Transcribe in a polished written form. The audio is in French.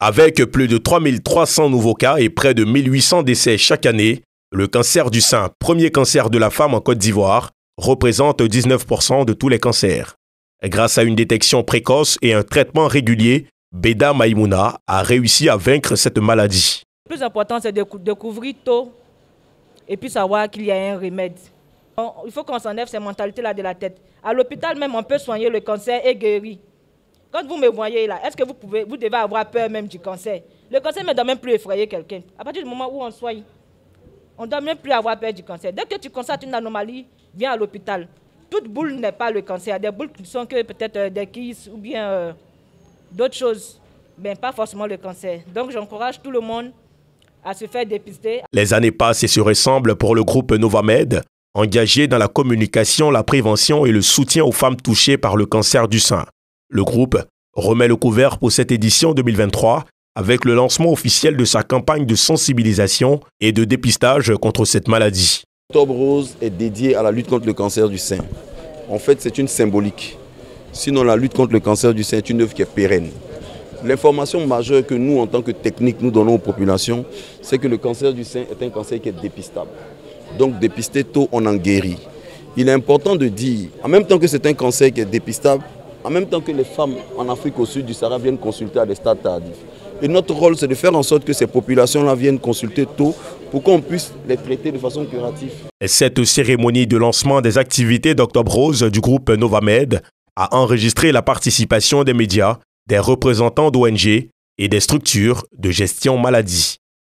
Avec plus de 3300 nouveaux cas et près de 1800 décès chaque année, le cancer du sein, premier cancer de la femme en Côte d'Ivoire, représente 19% de tous les cancers. Grâce à une détection précoce et un traitement régulier, Beda Maïmouna a réussi à vaincre cette maladie. Le plus important, c'est de découvrir tôt et puis savoir qu'il y a un remède. Il faut qu'on s'enlève ces mentalités-là de la tête. À l'hôpital même, on peut soigner le cancer et guérir. Quand vous me voyez là, est-ce que vous devez avoir peur même du cancer? Le cancer ne doit même plus effrayer quelqu'un. À partir du moment où on soigne, on ne doit même plus avoir peur du cancer. Dès que tu constates une anomalie, viens à l'hôpital. Toute boule n'est pas le cancer. Des boules qui sont que peut-être des kisses ou bien d'autres choses, mais pas forcément le cancer. Donc j'encourage tout le monde à se faire dépister. Les années passent et se ressemblent pour le groupe Novamed, engagé dans la communication, la prévention et le soutien aux femmes touchées par le cancer du sein. Le groupe remet le couvert pour cette édition 2023 avec le lancement officiel de sa campagne de sensibilisation et de dépistage contre cette maladie. Octobre Rose est dédié à la lutte contre le cancer du sein. En fait, c'est une symbolique. Sinon, la lutte contre le cancer du sein est une œuvre qui est pérenne. L'information majeure que nous, en tant que technique, nous donnons aux populations, c'est que le cancer du sein est un cancer qui est dépistable. Donc, dépister tôt, on en guérit. Il est important de dire, en même temps que c'est un cancer qui est dépistable, en même temps que les femmes en Afrique au sud du Sahara viennent consulter à des stades tardifs. Et notre rôle, c'est de faire en sorte que ces populations-là viennent consulter tôt pour qu'on puisse les traiter de façon curative. Cette cérémonie de lancement des activités d'Octobre Rose du groupe Novamed a enregistré la participation des médias, des représentants d'ONG et des structures de gestion maladie.